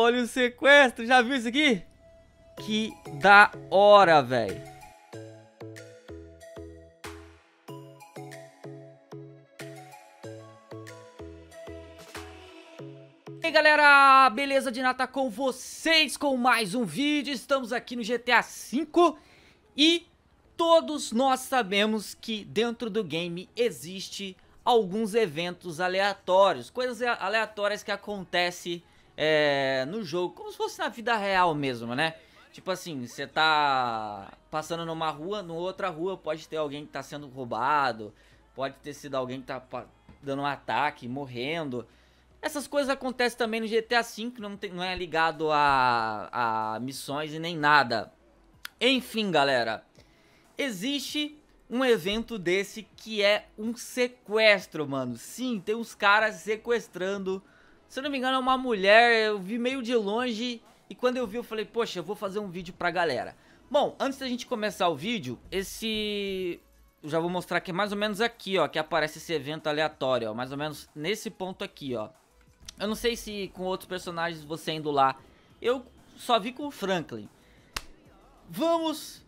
Olha o sequestro, já viu isso aqui? Que da hora, velho. E aí, galera, beleza? Dinata com vocês com mais um vídeo. Estamos aqui no GTA V e todos nós sabemos que dentro do game existe alguns eventos aleatórios, coisas aleatórias que acontecem no jogo, como se fosse na vida real mesmo, né? Tipo assim, você tá passando numa rua, numa outra rua pode ter alguém que tá sendo roubado, pode ter sido alguém que tá dando um ataque, morrendo. Essas coisas acontecem também no GTA V, não é ligado a missões e nem nada. Enfim, galera, existe um evento desse que é um sequestro, mano. Sim, tem uns caras sequestrando, se eu não me engano é uma mulher, eu vi meio de longe. E quando eu vi, eu falei, poxa, eu vou fazer um vídeo pra galera. Bom, antes da gente começar o vídeo, eu já vou mostrar que é mais ou menos aqui, ó, que aparece esse evento aleatório, ó, mais ou menos nesse ponto aqui, ó. Eu não sei se com outros personagens você indo lá, eu só vi com o Franklin. Vamos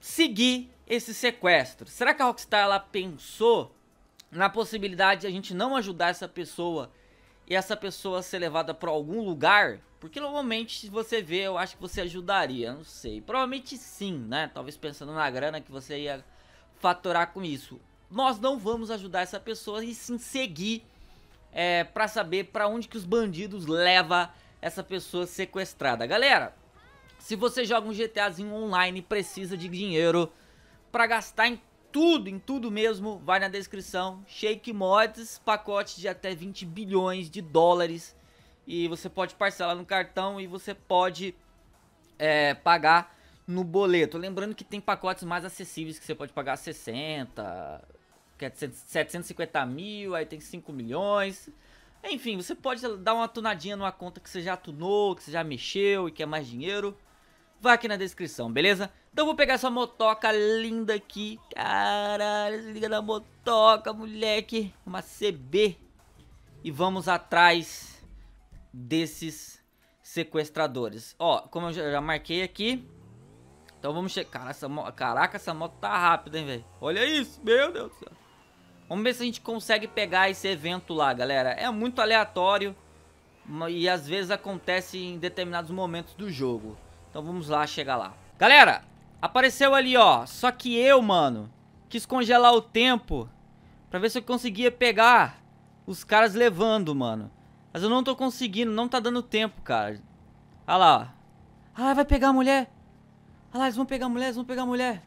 seguir esse sequestro. Será que a Rockstar, ela pensou na possibilidade de a gente não ajudar essa pessoa e essa pessoa ser levada pra algum lugar? Porque normalmente, se você vê, eu acho que você ajudaria, não sei. Provavelmente sim, né? Talvez pensando na grana que você ia faturar com isso. Nós não vamos ajudar essa pessoa e sim seguir pra saber pra onde que os bandidos levam essa pessoa sequestrada. Galera, se você joga um GTAzinho online e precisa de dinheiro pra gastar em tudo mesmo, vai na descrição. Shake mods, pacote de até 20 bilhões de dólares. E você pode parcelar no cartão e você pode pagar no boleto. Lembrando que tem pacotes mais acessíveis que você pode pagar 60, 750 mil, aí tem 5 milhões. Enfim, você pode dar uma tunadinha numa conta que você já tunou, que você já mexeu e quer mais dinheiro. Vai aqui na descrição, beleza? Então eu vou pegar essa motoca linda aqui. Caralho, se liga na motoca, moleque. Uma CB. E vamos atrás desses sequestradores. Ó, como eu já marquei aqui, então vamos checar. Caraca, essa moto tá rápida, hein, velho? Olha isso, meu Deus do céu. Vamos ver se a gente consegue pegar esse evento lá, galera. É muito aleatório e às vezes acontece em determinados momentos do jogo. Então vamos lá, chegar lá. Galera, apareceu ali, ó. Só que eu, mano, quis congelar o tempo pra ver se eu conseguia pegar os caras levando, mano. Mas eu não tô conseguindo, não tá dando tempo, cara. Olha lá, ó. Ah, vai pegar a mulher. Olha lá, eles vão pegar a mulher, eles vão pegar a mulher.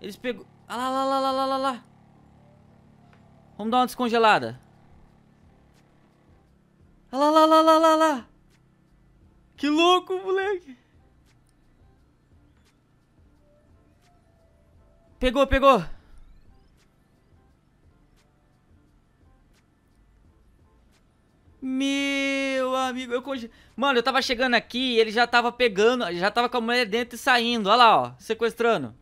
Eles pegou. Olha lá, lá, lá, lá, lá, lá. Vamos dar uma descongelada. Olha lá, lá, lá, lá, lá, lá. Que louco, moleque. Pegou, pegou. Meu amigo, mano, eu tava chegando aqui e ele já tava pegando, já tava com a mulher dentro e saindo. Olha lá, ó, sequestrando.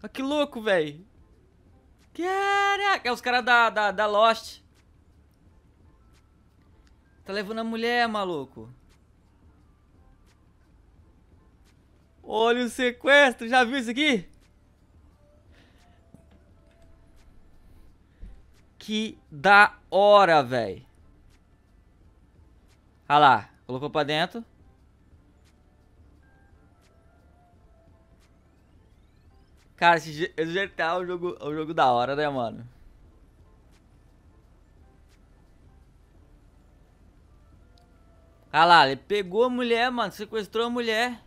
Olha que louco, velho. Caraca, é os caras da Lost. Tá levando a mulher, maluco. Olha o sequestro, já viu isso aqui? Que da hora, velho. Olha lá, colocou pra dentro. Cara, esse GTA é um jogo da hora, né, mano? Olha lá, ele pegou a mulher, mano. Sequestrou a mulher.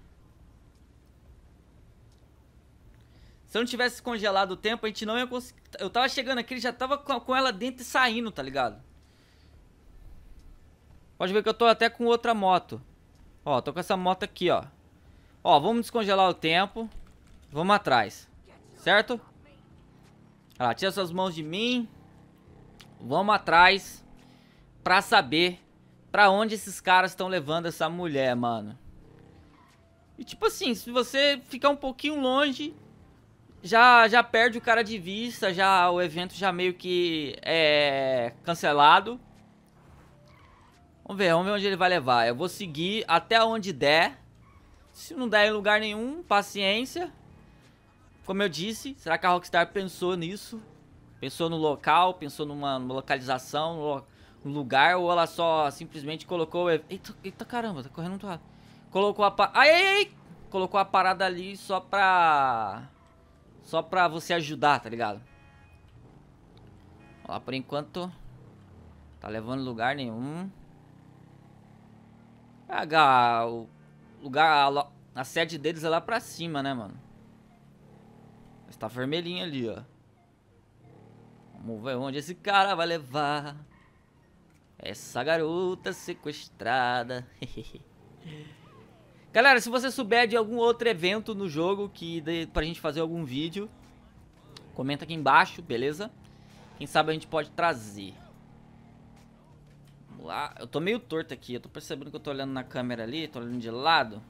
Se eu não tivesse congelado o tempo, a gente não ia conseguir. Eu tava chegando aqui, ele já tava com ela dentro e saindo, tá ligado? Pode ver que eu tô até com outra moto. Ó, tô com essa moto aqui, ó. Ó, vamos descongelar o tempo. Vamos atrás, certo? Olha lá, tira suas mãos de mim. Vamos atrás pra saber pra onde esses caras estão levando essa mulher, mano. E tipo assim, se você ficar um pouquinho longe, já perde o cara de vista, o evento já meio que é cancelado. Vamos ver onde ele vai levar. Eu vou seguir até onde der. Se não der em lugar nenhum, paciência. Como eu disse, será que a Rockstar pensou nisso? Pensou no local, pensou numa localização, num lugar, ou ela só simplesmente colocou... Eita, caramba, tá correndo muito rápido. Colocou a parada... Ai! Colocou a parada ali só pra... Só pra você ajudar, tá ligado? Ó, por enquanto... Tá levando lugar nenhum. Ah, o lugar... A sede deles é lá pra cima, né, mano? Mas tá vermelhinho ali, ó. Vamos ver onde esse cara vai levar essa garota sequestrada. Galera, se você souber de algum outro evento no jogo que dê pra gente fazer algum vídeo, comenta aqui embaixo, beleza? Quem sabe a gente pode trazer. Vamos lá. Eu tô meio torto aqui. Eu tô percebendo que eu tô olhando na câmera ali. Tô olhando de lado.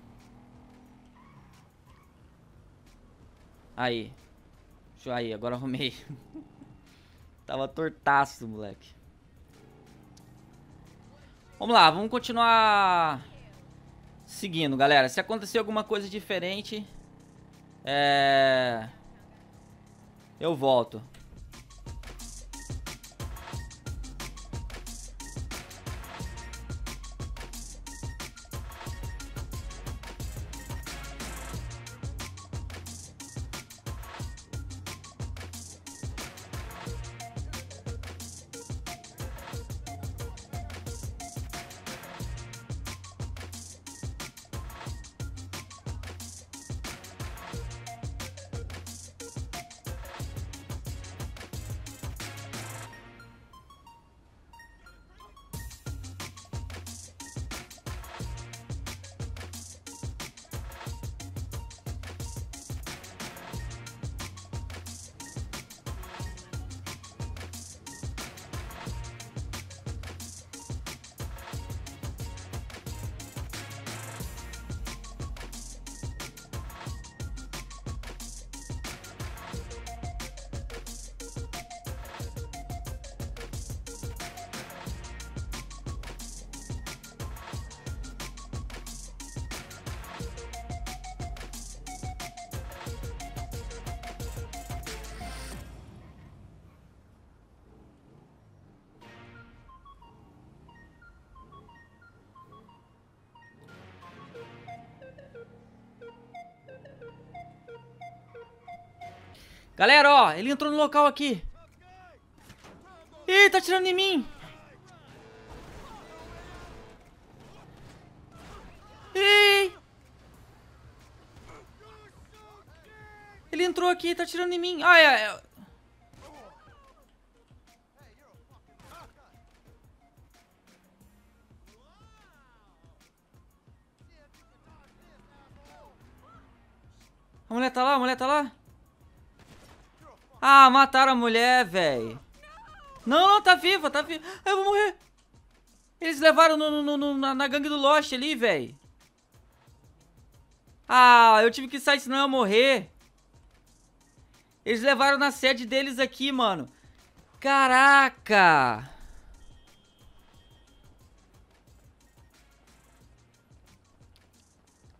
Aí. Deixa eu aí. Agora arrumei. Tava tortaço, moleque. Vamos lá, vamos continuar seguindo, galera. Se acontecer alguma coisa diferente, eu volto. Galera, ó, ele entrou no local aqui. Ih, tá atirando em mim. Ih. Ele entrou aqui, tá atirando em mim. Ai, ai. A mulher tá lá, a mulher tá lá. Ah, mataram a mulher, velho. Não, não, tá viva, tá viva. Eu vou morrer. Eles levaram na gangue do Lost ali, velho. Ah, eu tive que sair, senão eu ia morrer. Eles levaram na sede deles aqui, mano. Caraca.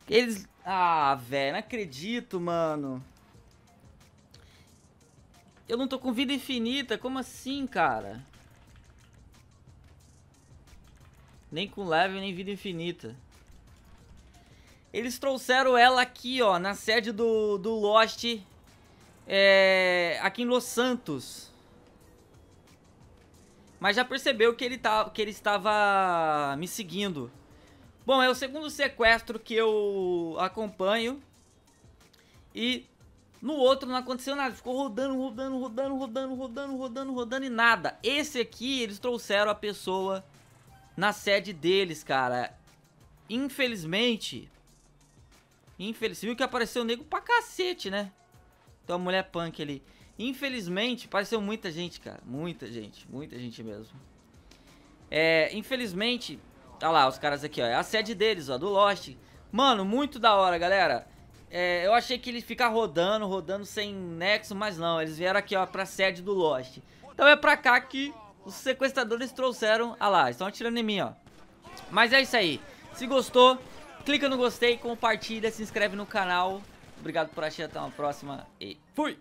Eles... Ah, velho, não acredito, mano. Eu não tô com vida infinita, como assim, cara? Nem com level, nem vida infinita. Eles trouxeram ela aqui, ó, na sede do Lost, aqui em Los Santos. Mas já percebeu que ele estava me seguindo. Bom, é o segundo sequestro que eu acompanho. E... No outro não aconteceu nada, ficou rodando e nada. Esse aqui, eles trouxeram a pessoa na sede deles, cara. Infelizmente, você viu que apareceu nego pra cacete, né? Então a mulher punk ali. Infelizmente, apareceu muita gente, cara. Muita gente mesmo. Infelizmente, tá lá os caras aqui, ó. É a sede deles, ó, do Lost. Mano, muito da hora, galera. Eu achei que ele fica rodando sem nexo, mas não, eles vieram aqui, ó, pra sede do Lost. Então é pra cá que os sequestradores trouxeram... Ah lá, estão atirando em mim, ó. Mas é isso aí. Se gostou, clica no gostei, compartilha, se inscreve no canal. Obrigado por assistir, até uma próxima e fui!